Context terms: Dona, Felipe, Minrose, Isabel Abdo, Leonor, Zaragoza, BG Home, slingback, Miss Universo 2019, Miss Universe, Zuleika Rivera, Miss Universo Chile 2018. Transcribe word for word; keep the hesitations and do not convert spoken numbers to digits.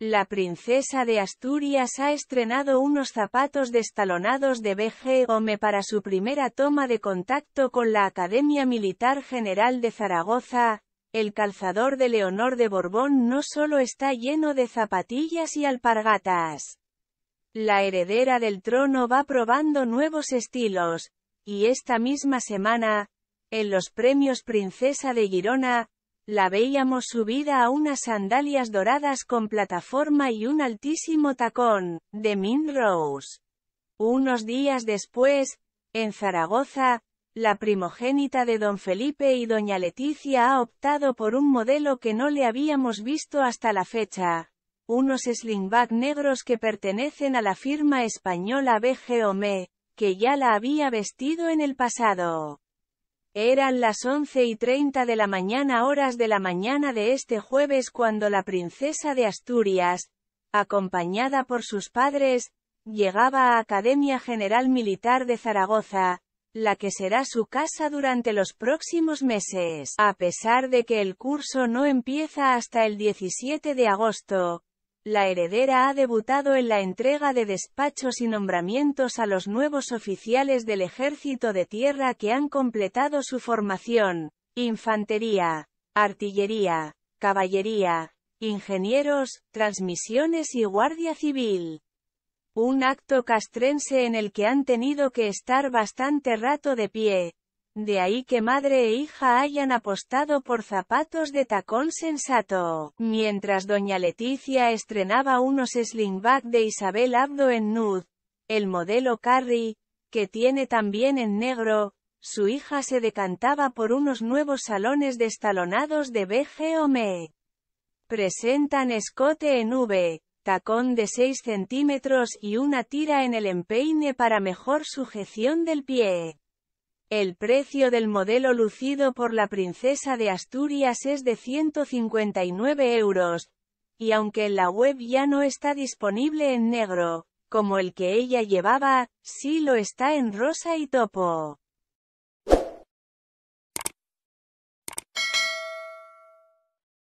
La princesa de Asturias ha estrenado unos zapatos destalonados de B G Home para su primera toma de contacto con la Academia Militar General de Zaragoza. El calzador de Leonor de Borbón no solo está lleno de zapatillas y alpargatas. La heredera del trono va probando nuevos estilos, y esta misma semana, en los premios Princesa de Girona, la veíamos subida a unas sandalias doradas con plataforma y un altísimo tacón, de Minrose. Unos días después, en Zaragoza, la primogénita de don Felipe y doña Leticia ha optado por un modelo que no le habíamos visto hasta la fecha. Unos slingback negros que pertenecen a la firma española B G Home, que ya la había vestido en el pasado. Eran las once y treinta de la mañana horas de la mañana de este jueves cuando la princesa de Asturias, acompañada por sus padres, llegaba a Academia General Militar de Zaragoza, la que será su casa durante los próximos meses. A pesar de que el curso no empieza hasta el diecisiete de agosto, la heredera ha debutado en la entrega de despachos y nombramientos a los nuevos oficiales del Ejército de Tierra que han completado su formación: infantería, artillería, caballería, ingenieros, transmisiones y guardia civil. Un acto castrense en el que han tenido que estar bastante rato de pie, de ahí que madre e hija hayan apostado por zapatos de tacón sensato. Mientras doña Leticia estrenaba unos slingback de Isabel Abdo en nude, el modelo Carrie, que tiene también en negro, su hija se decantaba por unos nuevos salones destalonados de B G Home. Presentan escote en V, tacón de seis centímetros y una tira en el empeine para mejor sujeción del pie. El precio del modelo lucido por la princesa de Asturias es de ciento cincuenta y nueve euros, y aunque en la web ya no está disponible en negro, como el que ella llevaba, sí lo está en rosa y topo.